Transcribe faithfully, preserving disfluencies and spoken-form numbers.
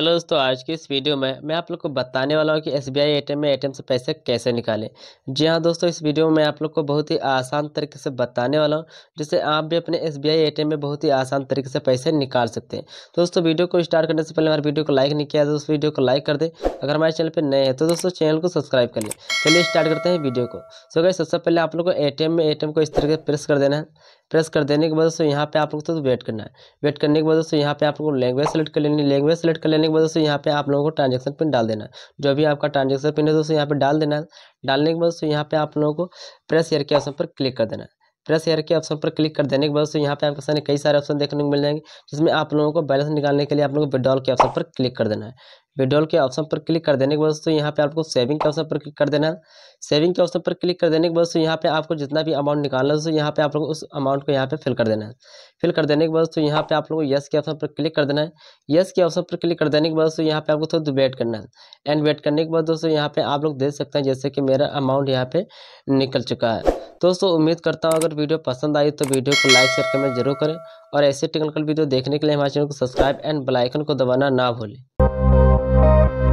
Hello दोस्तों, आज की इस वीडियो में मैं आप लोग को बताने वाला हूँ कि S B I A T M में ए टी एम से पैसे कैसे निकालें। जी हाँ दोस्तों, इस वीडियो में मैं आप लोग को बहुत ही आसान तरीके से बताने वाला हूँ, जिससे आप भी अपने S B I A T M में बहुत ही आसान तरीके से पैसे निकाल सकते हैं। तो दोस्तों, वीडियो को स्टार्ट करने से पहले हमारे वीडियो को लाइक नहीं किया तो उस वीडियो को लाइक कर दें। अगर हमारे चैनल पर नए हैं तो दोस्तों चैनल को सब्सक्राइब कर लें। चलिए स्टार्ट करते हैं वीडियो को। सो गाइस, सबसे पहले आप लोग को ए टी एम में ए टी एम को इस तरीके से प्रेस कर देना है। प्रेस कर देने के बाद दोस्तों यहाँ पे आप लोग को तो वेट करना है। वेट करने के बाद दोस्तों यहाँ पे आप लोग को लैंग्वेज सेलेक्ट कर लेनी। लैंग्वेज सेलेक्ट कर लेने के बाद दोस्तों यहाँ पे आप लोगों को ट्रांजैक्शन पिन डाल देना है। जो भी आपका ट्रांजैक्शन पिन है दोस्तों यहाँ पे डाल देना है। डालने के बाद दोस्तों यहाँ पे आप लोगों को प्रेस हेयर के ऑप्शन पर क्लिक कर देना है। प्रेस हेयर के ऑप्शन पर क्लिक कर देने के बाद दोस्तों यहाँ पे आपके सामने कई सारे ऑप्शन देखने को मिल जाएंगे, जिसमें आप लोगों को बैलेंस निकालने के लिए आप लोगों को विड्रॉल के ऑप्शन पर क्लिक कर देना है। विड्रॉल के ऑप्शन पर क्लिक कर देने के बाद दोस्तों यहाँ पे आपको सेविंग के ऑप्शन पर क्लिक कर देना है। सेविंग के ऑप्शन पर क्लिक कर देने के बाद दोस्तों यहाँ पे आपको जितना भी अमाउंट निकालना है दोस्तों यहाँ पे आप लोग उस अमाउंट को यहाँ पे फिल कर देना है। फिल कर देने के बाद दोस्तों यहाँ पे आप लोग यस के ऑप्शन पर क्लिक कर देना है। यस के ऑप्शन पर क्लिक कर देने के बाद दोस्तों यहाँ पे आपको थोड़ा वेट करना है। एंड वेट करने के बाद दोस्तों यहाँ पे आप लोग देख सकते हैं जैसे कि मेरा अमाउंट यहाँ पे निकल चुका है। दोस्तों उम्मीद करता हूँ अगर वीडियो पसंद आई तो वीडियो को लाइक शेयर कमेंट जरूर करें, और ऐसे टेक्निकल वीडियो देखने के लिए हमारे चैनल को सब्सक्राइब एंड बेल आइकन को दबाना ना भूलें।